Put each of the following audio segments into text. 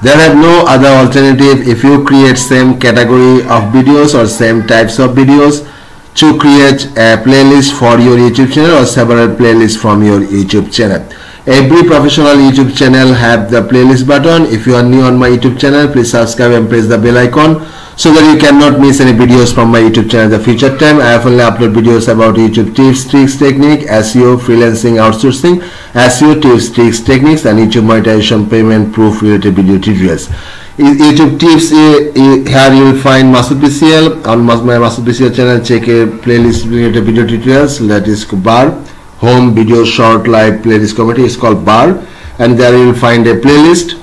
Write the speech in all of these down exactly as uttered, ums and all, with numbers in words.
There are no other alternative if you create same category of videos or same types of videos to create a playlist for your YouTube channel or several playlists from your YouTube channel. Every professional YouTube channel have the playlist button. If you are new on my YouTube channel, please subscribe and press the bell icon so that you cannot miss any videos from my YouTube channel in the future time. I often upload videos about YouTube tips, tricks, technique, S E O, freelancing, outsourcing, S E O tips, tricks, techniques, and YouTube monetization, payment, proof related video tutorials. YouTube tips, here you will find masudbcl. On my masudbcl channel, check a playlist related video tutorials, that is bar, home, video, short, live playlist community is called bar, and there you will find a playlist.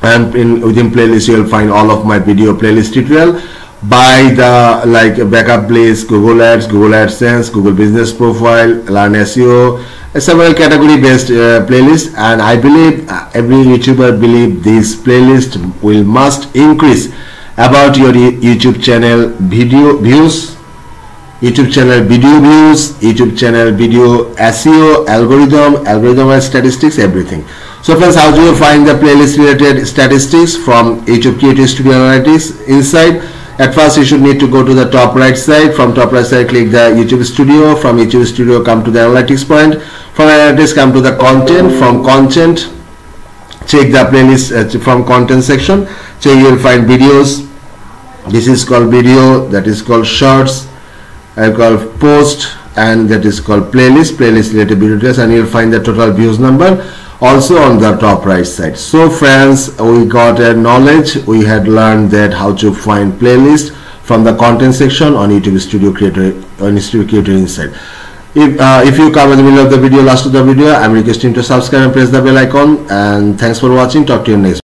And in within playlist you will find all of my video playlist tutorial by the like backup playlist, Google Ads, Google AdSense, Google Business Profile, Learn S E O, several category based uh, playlist. And I believe uh, every YouTuber believe this playlist will must increase about your YouTube channel video views, YouTube channel video views, YouTube channel video S E O, algorithm, algorithm statistics, everything. So friends, how do you find the playlist related statistics from YouTube Creators Studio Analytics? Inside, at first you should need to go to the top right side. From top right side, click the YouTube Studio. From YouTube Studio, come to the Analytics point. From Analytics, come to the Content. From Content, check the playlist uh, from Content section. So you will find videos. This is called video. That is called Shorts. I call Post, and that is called Playlist. Playlist related video tutorials, and you will find the total views number also on the top right side. So friends, we got a knowledge, we had learned that how to find playlist from the content section on YouTube Studio Creator, on YouTube Creator Insight. If, uh, if you come at the middle of the video, last of the video, I'm requesting to subscribe and press the bell icon, and thanks for watching. Talk to you next.